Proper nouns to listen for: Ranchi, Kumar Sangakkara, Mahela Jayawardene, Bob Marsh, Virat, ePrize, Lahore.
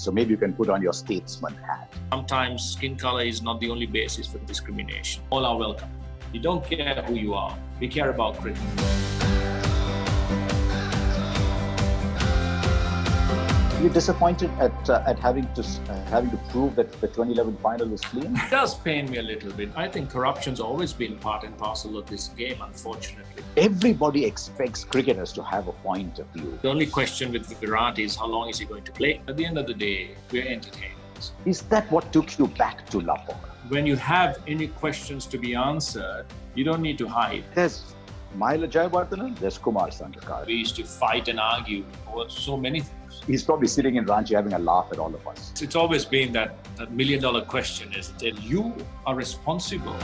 So maybe you can put on your statesman hat. Sometimes skin color is not the only basis for discrimination. All are welcome. You don't care who you are. We care about cricket. You're disappointed at having to prove that the 2011 final was clean? It does pain me a little bit. I think corruption's always been part and parcel of this game, unfortunately. Everybody expects cricketers to have a point of view. The only question with Virat is how long is he going to play? At the end of the day, we're entertainers. Is that what took you back to Lahore? When you have any questions to be answered, you don't need to hide. There's Mahela Jayawardene, there's Kumar Sangakkara. We used to fight and argue over so many things. He's probably sitting in Ranchi having a laugh at all of us. It's always been that $1 million question, isn't it? You are responsible.